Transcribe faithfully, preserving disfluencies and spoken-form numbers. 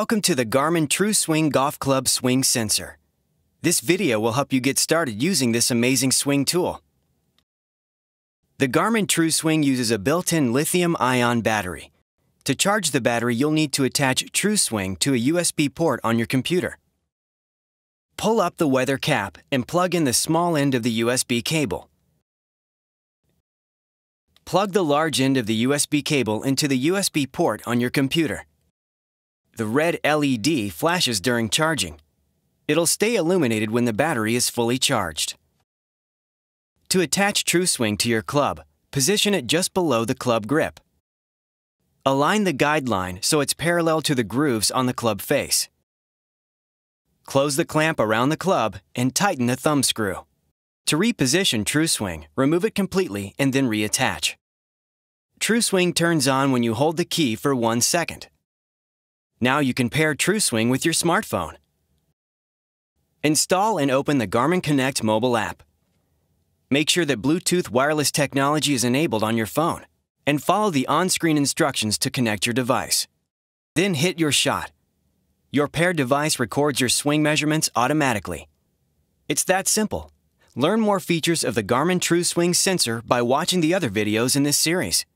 Welcome to the Garmin TruSwing Golf Club Swing Sensor. This video will help you get started using this amazing swing tool. The Garmin TruSwing uses a built-in lithium-ion battery. To charge the battery, you'll need to attach TruSwing to a U S B port on your computer. Pull up the weather cap and plug in the small end of the U S B cable. Plug the large end of the U S B cable into the U S B port on your computer. The red L E D flashes during charging. It'll stay illuminated when the battery is fully charged. To attach TruSwing to your club, position it just below the club grip. Align the guide line so it's parallel to the grooves on the club face. Close the clamp around the club and tighten the thumb screw. To reposition TruSwing, remove it completely and then reattach. TruSwing turns on when you hold the key for one second. Now you can pair TruSwing with your smartphone. Install and open the Garmin Connect mobile app. Make sure that Bluetooth wireless technology is enabled on your phone, and follow the on-screen instructions to connect your device. Then hit your shot. Your paired device records your swing measurements automatically. It's that simple. Learn more features of the Garmin TruSwing sensor by watching the other videos in this series.